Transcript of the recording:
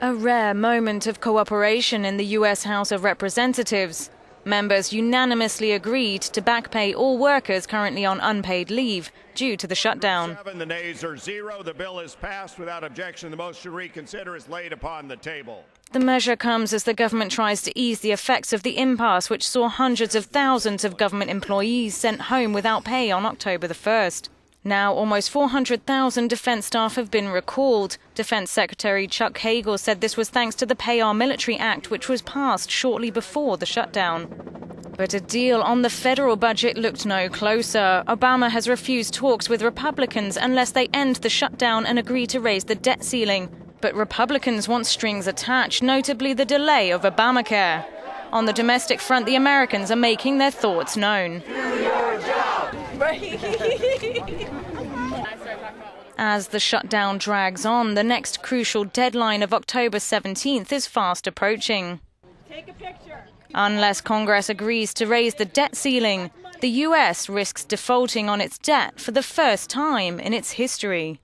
A rare moment of cooperation in the US House of Representatives. Members unanimously agreed to backpay all workers currently on unpaid leave due to the shutdown. The nays are zero. The bill is passed without objection. The motion to reconsider is laid upon the table. The measure comes as the government tries to ease the effects of the impasse, which saw hundreds of thousands of government employees sent home without pay on October the 1st. Now, almost 400,000 defense staff have been recalled. Defense Secretary Chuck Hagel said this was thanks to the Pay Our Military Act, which was passed shortly before the shutdown. But a deal on the federal budget looked no closer. Obama has refused talks with Republicans unless they end the shutdown and agree to raise the debt ceiling. But Republicans want strings attached, notably the delay of Obamacare. On the domestic front, the Americans are making their thoughts known. As the shutdown drags on, the next crucial deadline of October 17th is fast approaching. Take a picture. Unless Congress agrees to raise the debt ceiling, the U.S. risks defaulting on its debt for the first time in its history.